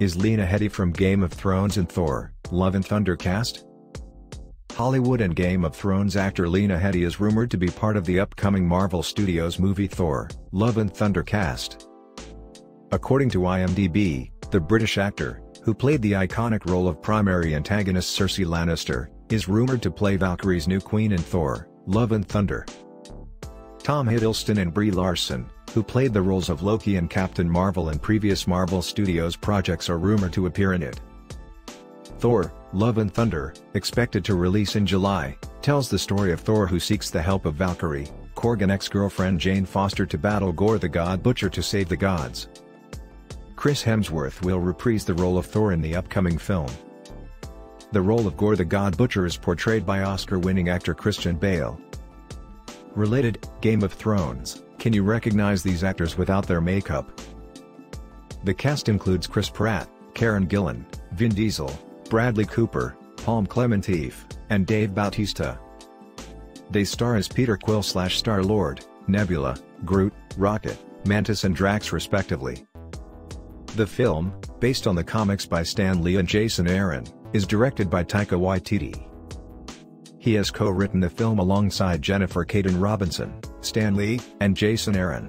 Is Lena Headey from Game of Thrones and Thor: Love and Thunder cast? Hollywood and Game of Thrones actor Lena Headey is rumored to be part of the upcoming Marvel Studios movie Thor: Love and Thunder cast. According to IMDb, the British actor, who played the iconic role of primary antagonist Cersei Lannister, is rumored to play Valkyrie's new queen in Thor: Love and Thunder. Tom Hiddleston and Brie Larson, who played the roles of Loki and Captain Marvel in previous Marvel Studios projects, are rumored to appear in it. Thor: Love and Thunder, expected to release in July, tells the story of Thor who seeks the help of Valkyrie, Korg and ex-girlfriend Jane Foster to battle Gorr the God Butcher to save the gods. Chris Hemsworth will reprise the role of Thor in the upcoming film. The role of Gorr the God Butcher is portrayed by Oscar-winning actor Christian Bale. Related, Game of Thrones, can you recognize these actors without their makeup? The cast includes Chris Pratt, Karen Gillen, Vin Diesel, Bradley Cooper, Pom Klementieff, and Dave Bautista. They star as Peter Quill / Star-Lord, Nebula, Groot, Rocket, Mantis and Drax respectively. The film, based on the comics by Stan Lee and Jason Aaron, is directed by Taika Waititi. He has co-written the film alongside Jennifer Caden Robinson, Stan Lee, and Jason Aaron.